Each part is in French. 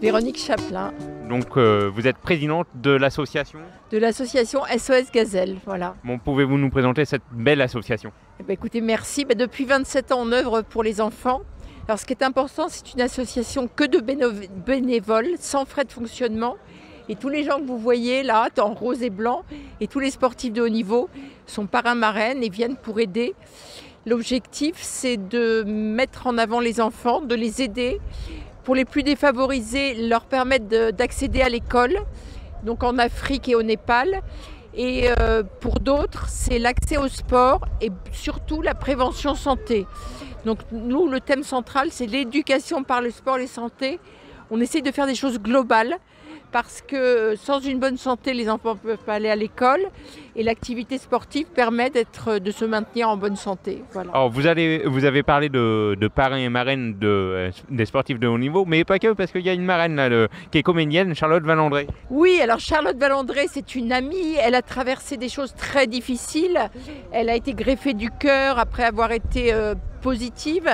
Véronique Chaplain. Donc vous êtes présidente de l'association ? De l'association SOS Gazelle, voilà. Bon, pouvez-vous nous présenter cette belle association ? Eh bien, écoutez, merci. Ben, depuis 27 ans, on œuvre pour les enfants. Alors ce qui est important, c'est une association que de bénévoles, sans frais de fonctionnement. Et tous les gens que vous voyez là, en rose et blanc, et tous les sportifs de haut niveau sont parrains, marraines et viennent pour aider. L'objectif, c'est de mettre en avant les enfants, de les aider. Pour les plus défavorisés, leur permettre d'accéder à l'école, donc en Afrique et au Népal. Et pour d'autres, c'est l'accès au sport et surtout la prévention santé. Donc nous, le thème central, c'est l'éducation par le sport et la santé. On essaie de faire des choses globales parce que sans une bonne santé, les enfants ne peuvent pas aller à l'école et l'activité sportive permet de se maintenir en bonne santé. Voilà. Alors vous avez parlé de parrains et marraines des sportifs de haut niveau, mais pas que, parce qu'il y a une marraine là, qui est comédienne, Charlotte Valandrey. Oui, alors Charlotte Valandrey, c'est une amie, elle a traversé des choses très difficiles, elle a été greffée du cœur après avoir été positive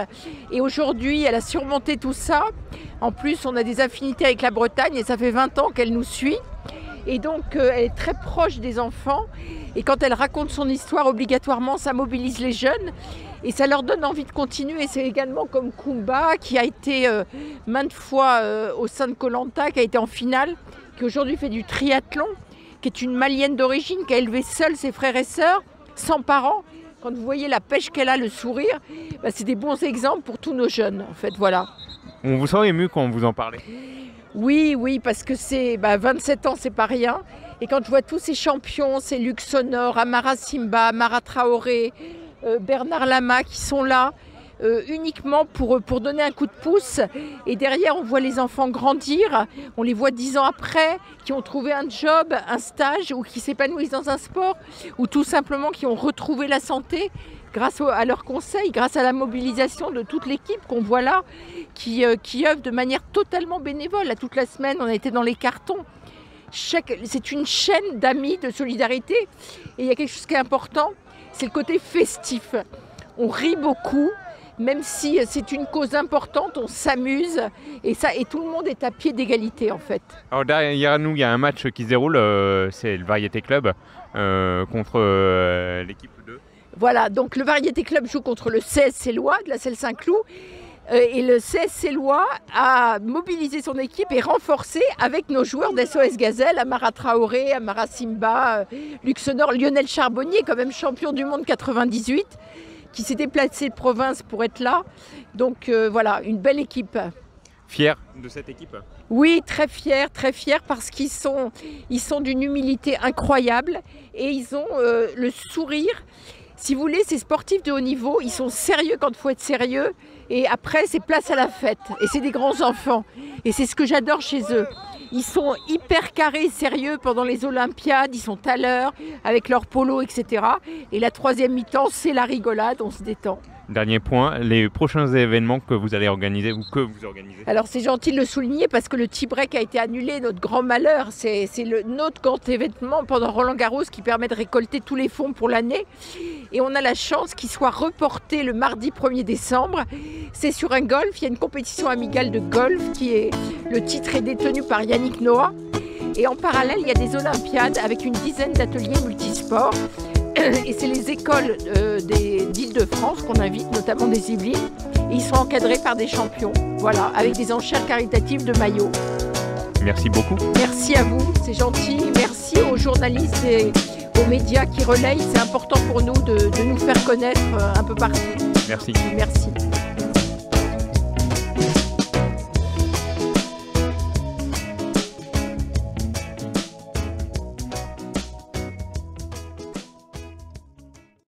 et aujourd'hui elle a surmonté tout ça. En plus on a des affinités avec la Bretagne et ça fait 20 ans qu'elle nous suit et donc elle est très proche des enfants et quand elle raconte son histoire obligatoirement ça mobilise les jeunes et ça leur donne envie de continuer. C'est également comme Kumba qui a été maintes fois au sein de Koh-Lanta, qui a été en finale, qui aujourd'hui fait du triathlon, qui est une Malienne d'origine, qui a élevé seule ses frères et sœurs, sans parents. Quand vous voyez la pêche qu'elle a, le sourire, bah c'est des bons exemples pour tous nos jeunes, en fait, voilà. On vous sent ému quand on vous en parle. Oui, oui, parce que c'est 27 ans, c'est pas rien. Et quand je vois tous ces champions, c'est Luc Sonor, Amara Simba, Amara Traoré, Bernard Lama qui sont là uniquement pour donner un coup de pouce. Et derrière, on voit les enfants grandir, on les voit 10 ans après, qui ont trouvé un job, un stage, ou qui s'épanouissent dans un sport, ou tout simplement qui ont retrouvé la santé grâce à leurs conseils, grâce à la mobilisation de toute l'équipe qu'on voit là, qui œuvre de manière totalement bénévole. Là, toute la semaine, on était dans les cartons. C'est une chaîne d'amis, de solidarité. Et il y a quelque chose qui est important, c'est le côté festif. On rit beaucoup. Même si c'est une cause importante, on s'amuse et tout le monde est à pied d'égalité en fait. Alors derrière nous, il y a un match qui se déroule, c'est le Variété Club contre l'équipe 2. Voilà, donc le Variété Club joue contre le 16 Célois de la Selle Saint-Cloud et le 16 Célois a mobilisé son équipe et renforcé avec nos joueurs d'SOS Gazelle, Amara Traoré, Amara Simba, Luc Sonor, Lionel Charbonnier, quand même champion du monde 98. Qui s'est déplacé de province pour être là. Donc voilà, une belle équipe. Fier de cette équipe ? Oui, très fier parce qu'ils sont d'une humilité incroyable et ils ont le sourire. Si vous voulez, ces sportifs de haut niveau, ils sont sérieux quand il faut être sérieux et après c'est place à la fête et c'est des grands enfants et c'est ce que j'adore chez eux. Ils sont hyper carrés, sérieux pendant les Olympiades, ils sont à l'heure avec leur polo, etc. Et la troisième mi-temps, c'est la rigolade, on se détend. Dernier point, les prochains événements que vous allez organiser ou que vous organisez. Alors c'est gentil de le souligner parce que le T-Break a été annulé, notre grand malheur. C'est notre grand événement pendant Roland-Garros qui permet de récolter tous les fonds pour l'année. Et on a la chance qu'il soit reporté le mardi 1er décembre. C'est sur un golf, il y a une compétition amicale de golf qui est... Le titre est détenu par Yannick Noah. Et en parallèle, il y a des Olympiades avec une dizaine d'ateliers multisports. Et c'est les écoles d'Île-de-France qu'on invite, notamment des Yvelines. Et ils sont encadrés par des champions, voilà, avec des enchères caritatives de maillots. Merci beaucoup. Merci à vous, c'est gentil. Merci aux journalistes et aux médias qui relayent. C'est important pour nous de nous faire connaître un peu partout. Merci. Merci.